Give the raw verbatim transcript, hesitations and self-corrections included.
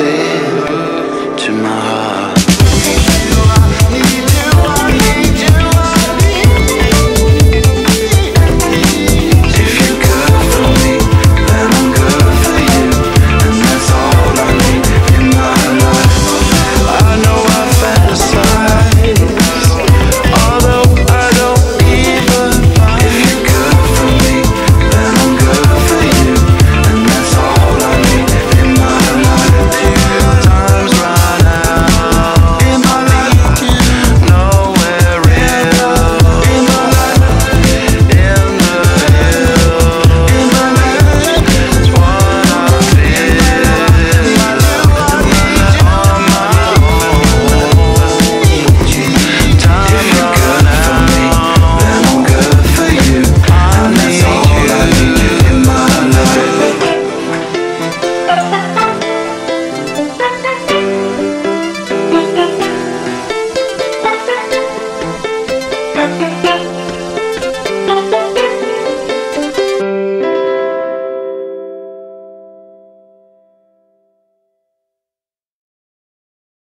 say